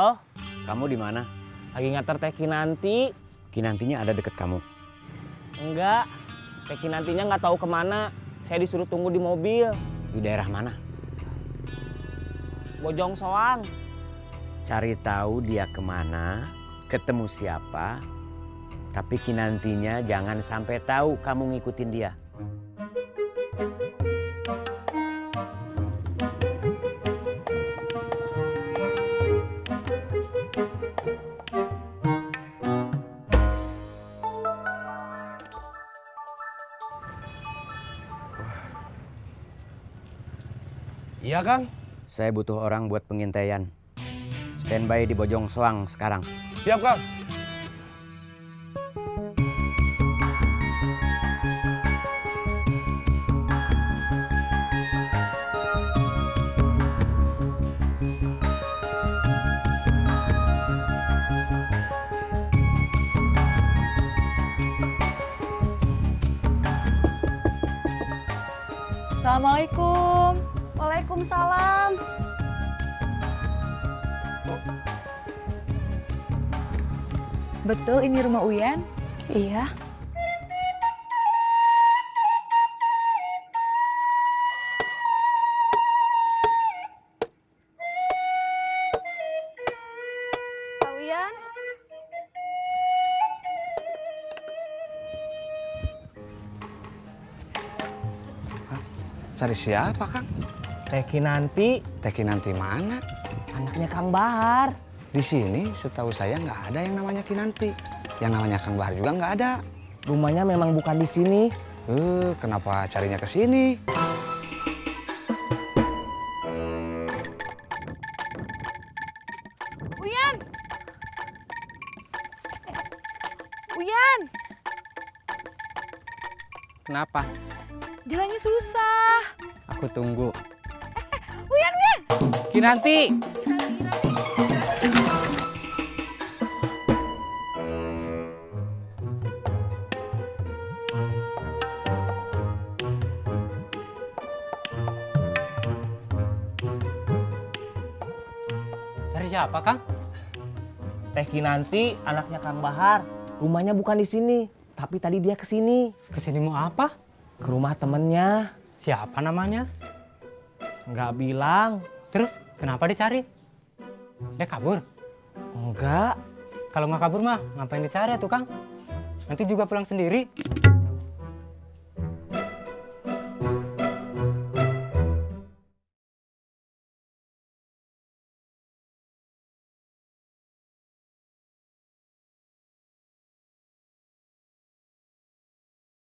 Col, kamu di mana? Lagi nganter Teh Kinanti. Kinantinya ada deket kamu? Enggak, Teh Kinantinya nggak tahu kemana. Saya disuruh tunggu di mobil. Di daerah mana? Bojong Soang. Cari tahu dia kemana, ketemu siapa. Tapi Kinantinya jangan sampai tahu kamu ngikutin dia. Iya, Kang. Saya butuh orang buat pengintaian. Standby di Bojong Soang sekarang. Siap, Kang. Assalamualaikum. Waalaikumsalam. Betul ini rumah Uyan? Iya. Pak Uyan? Hah? Cari siapa, Kang? Teh Kinanti. Teh Kinanti mana? Anaknya Kang Bahar. Di sini setahu saya nggak ada yang namanya Kinanti. Yang namanya Kang Bahar juga nggak ada. Rumahnya memang bukan di sini. Kenapa carinya ke sini? Uyan! Uyan! Kenapa? Jalannya susah. Aku tunggu. Kinanti. Dari siapa, Kang? Teh Kinanti, anaknya Kang Bahar. Rumahnya bukan di sini, tapi tadi dia kesini. Kesini mau apa? Ke rumah temennya. Siapa namanya? Nggak bilang. Terus kenapa dicari? Dia kabur? Enggak. Kalau nggak kabur mah ngapain dicari tuh, Kang? Nanti juga pulang sendiri.